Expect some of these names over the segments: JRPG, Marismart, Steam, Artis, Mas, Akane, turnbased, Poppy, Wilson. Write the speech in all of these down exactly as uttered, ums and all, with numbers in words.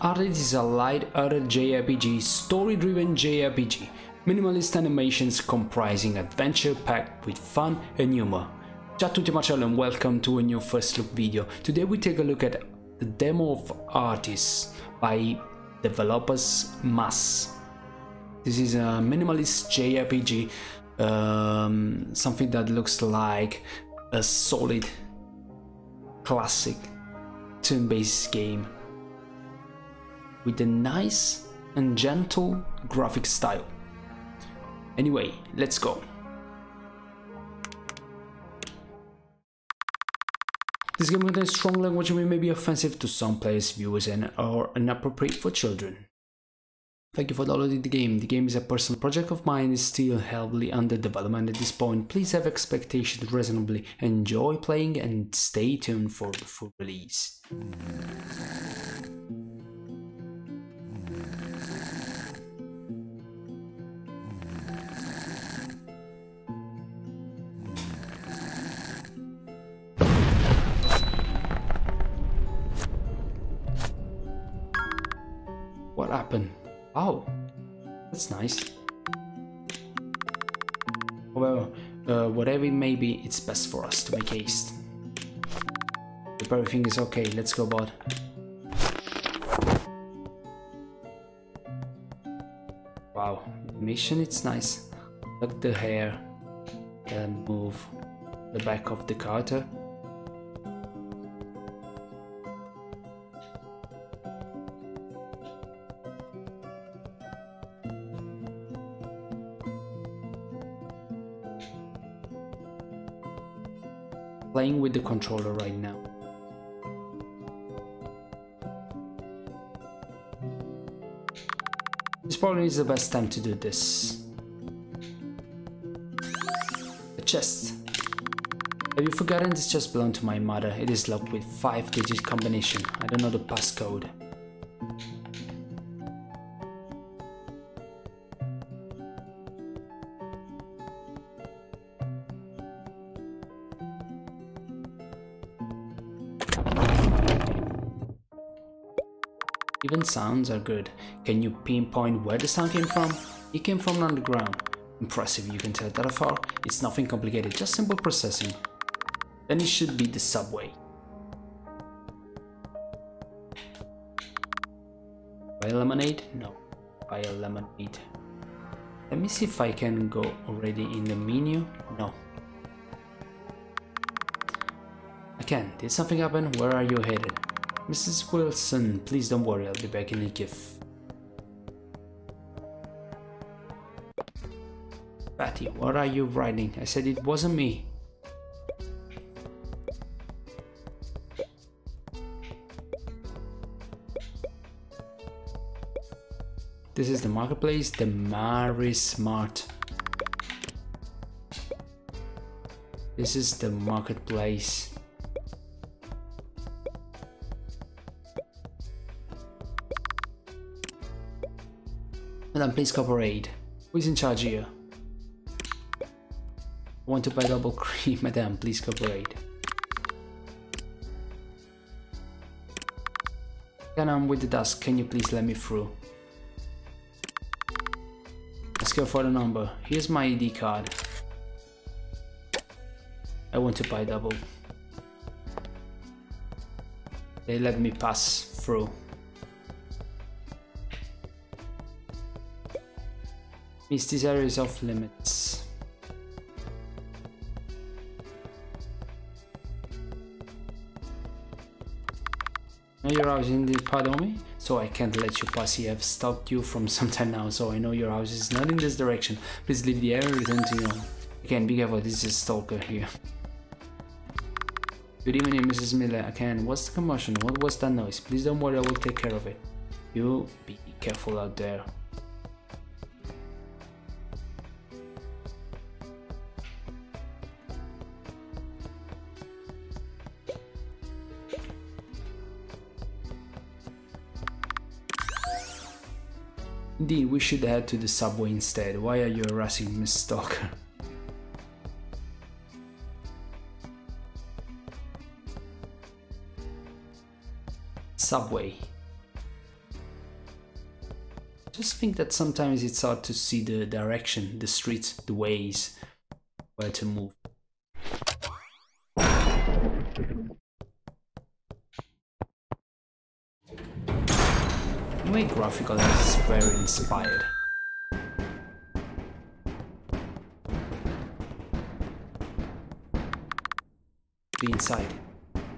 Artis is a light-hearted J R P G, story-driven J R P G, minimalist animations comprising adventure packed with fun and humor. Ciao a tutti Marcello and welcome to a new first look video. Today we take a look at the demo of Artis by developers Mas. This is a minimalist J R P G, um, something that looks like a solid, classic turn-based game with a nice and gentle graphic style. Anyway, let's go. This game contains strong language which may be offensive to some players, viewers, and are inappropriate for children. Thank you for downloading the game. The game is a personal project of mine, is still heavily under development at this point. Please have expectations reasonably, enjoy playing, and stay tuned for the full release. What happened? Oh, that's nice. However, uh, whatever it may be, it's best for us to make haste. If everything is okay, let's go, bud. Wow, animation, it's nice. Look, the hair, then move the back of the character. Playing with the controller right now. This probably is the best time to do this. A chest. Have you forgotten this chest belonged to my mother? It is locked with five digit combination. I don't know the passcode. Even sounds are good. Can you pinpoint where the sound came from? It came from underground. Impressive, you can tell that afar. It's nothing complicated, just simple processing. Then it should be the subway. Buy a lemonade? No. Buy a lemonade. Let me see if I can go already in the menu. No. I can. Did something happen? Where are you headed? Missus Wilson, please don't worry, I'll be back in a gif. Patty, what are you writing? I said it wasn't me. This is the marketplace, the Marismart. This is the marketplace. Madam, please cooperate. Who is in charge here? I want to buy double cream. Madam, please cooperate. Can I'm with the dust. Can you please let me through? Let's go for the number. Here's my I D card. I want to buy double. They let me pass through. Means this area is off limits. Now your house is in this part of me, so I can't let you pass here. I've stopped you from some time now, so I know your house is not in this direction. Please leave the area and return to your home. Again, be careful, this is a stalker here. Good evening, Missus Miller. Again, what's the commotion? What was that noise? Please don't worry, I will take care of it. You be careful out there. Indeed, we should head to the subway instead. Why are you harassing Miss Stalker? Subway. just think that sometimes it's hard to see the direction, the streets, the ways, where to move. The way graphical is very inspired. The inside.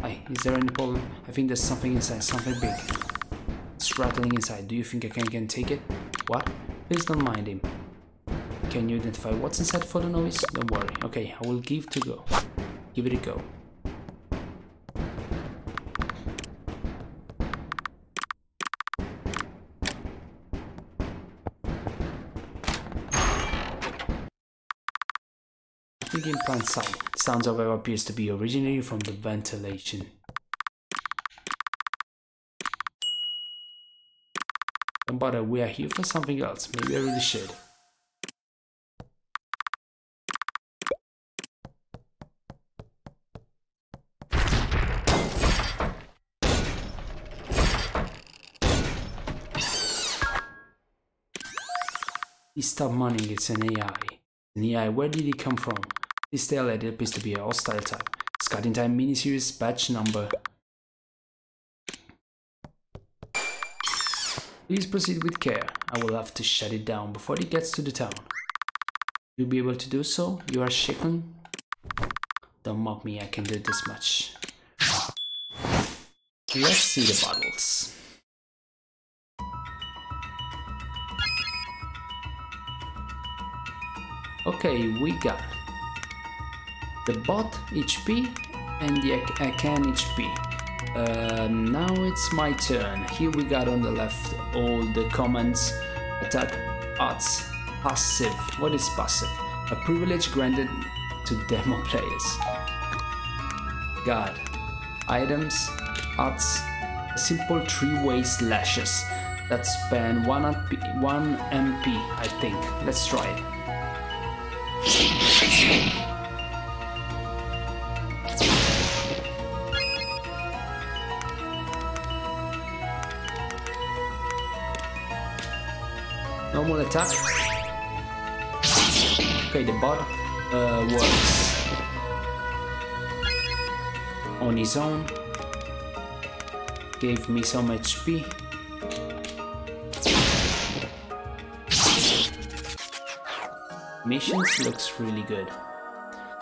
Hey, is there any problem? I think there's something inside, something big. It's rattling inside. Do you think I can, can take it? What? Please don't mind him. Can you identify what's inside for the noise? Don't worry. Okay, I will give to go. Give it a go. Thinking plant side. Sounds however appears to be originally from the ventilation. Don't bother, we are here for something else. Maybe I really should. He stopped moaning, it's an A I. An A I, where did he come from? This tailhead appears to be a hostile type. Scouting time miniseries, batch number. Please proceed with care. I will have to shut it down before it gets to the town. You'll be able to do so? You are shaken? Don't mock me, I can do this much. Let's see the bottles. Okay, we got the bot H P and the Akane H P. Uh, now it's my turn. Here we got on the left all the commands. Attack, arts, passive. What is passive? A privilege granted to demo players. Guard, items, arts, a simple three-way slashes that span one M P, one M P, I think. Let's try it. Normal attack. Okay, the bot uh, works on his own. Gave me some H P. Missions looks really good.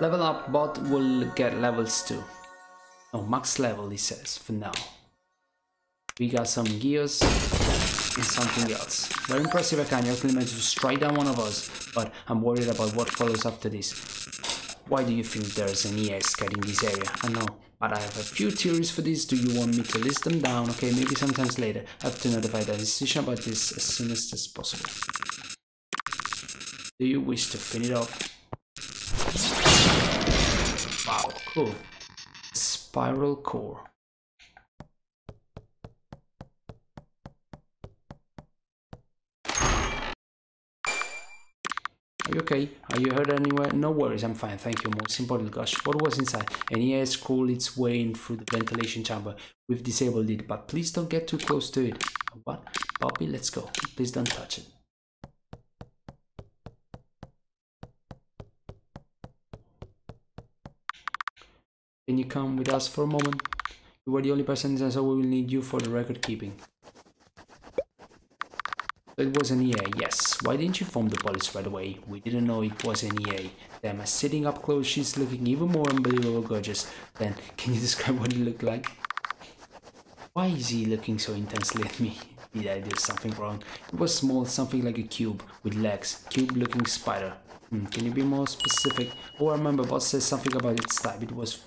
Level up bot will get levels too. Oh, max level he says for now. We got some gears and something else. Very impressive, Akane. Your plan managed to strike down one of us, but I'm worried about what follows after this. Why do you think there's an E A scat in this area? I know, but I have a few theories for this. Do you want me to list them down? Okay, maybe sometimes later. I have to notify the institution about this as soon as this is possible. Do you wish to finish it off? Wow, cool. Spiral core. Are you okay? Are you hurt anywhere? No worries, I'm fine, thank you. Most importantly, gosh, what was inside? An E A crawled its way in through the ventilation chamber. We've disabled it, but please don't get too close to it. What? Poppy, let's go. Please don't touch it. Can you come with us for a moment? You are the only person, and so we will need you for the record keeping. It was an E A, yes. Why didn't you phone the police right away? We didn't know it was an E A. Damn, sitting up close, she's looking even more unbelievable gorgeous. Then, can you describe what it looked like? Why is he looking so intensely at me? Did I do something wrong? It was small, something like a cube, with legs. Cube-looking spider. Hmm, can you be more specific? Oh, I remember Bot says something about its type. It was...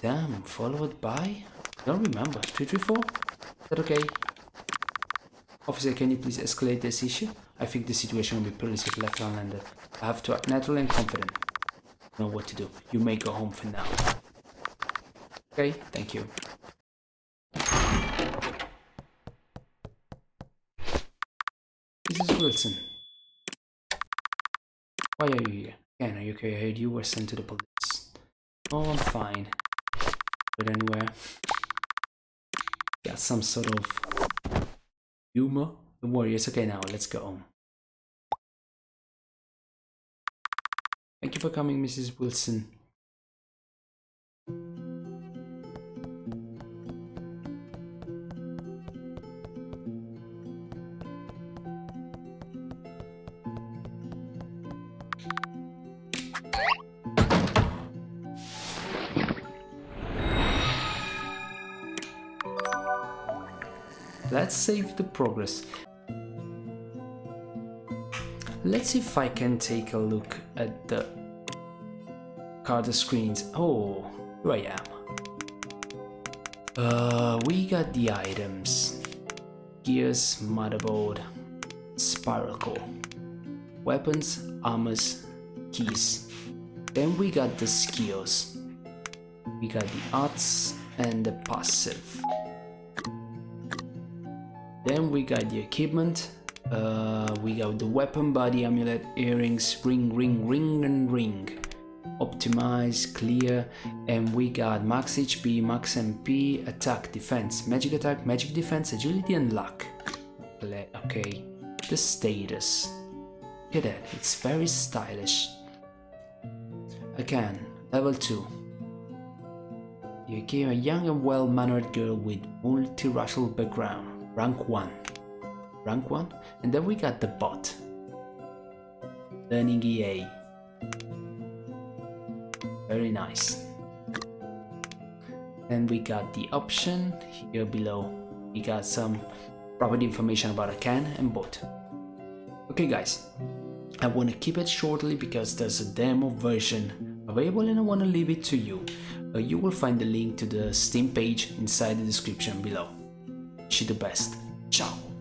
Damn, followed by? I don't remember. three three four? Is that okay? Officer, can you please escalate this issue? I think the situation will be perilous if left unlanded. I have to act naturally and confident. I know what to do. You may go home for now. Okay, thank you. This is Wilson. Why are you here? Again, are you okay? I heard you were sent to the police. Oh, I'm fine. But anywhere, got some sort of humor Don't worry, it's okay now. Let's go home. Thank you for coming, Missus Wilson. Let's save the progress. Let's see if I can take a look at the card screens. Oh, here I am. Uh, we got the items. Gears, motherboard, spiral core, weapons, armors, keys. Then we got the skills. We got the arts and the passive. Then we got the equipment. Uh, we got the weapon, body, amulet, earrings, ring, ring, ring, and ring. Optimize, clear, and we got max H P, max M P, attack, defense, magic attack, magic defense, agility, and luck. Okay, the status. Look at that, it's very stylish. Again, level two. You became a young and well-mannered girl with multi-racial background. Rank one. Rank one. And then we got the bot. Learning E A. Very nice. Then we got the option here below. We got some property information about Akane and bot. Okay guys, I want to keep it shortly because there's a demo version available and I want to leave it to you. Uh, you will find the link to the Steam page inside the description below. Wish you the best. Ciao.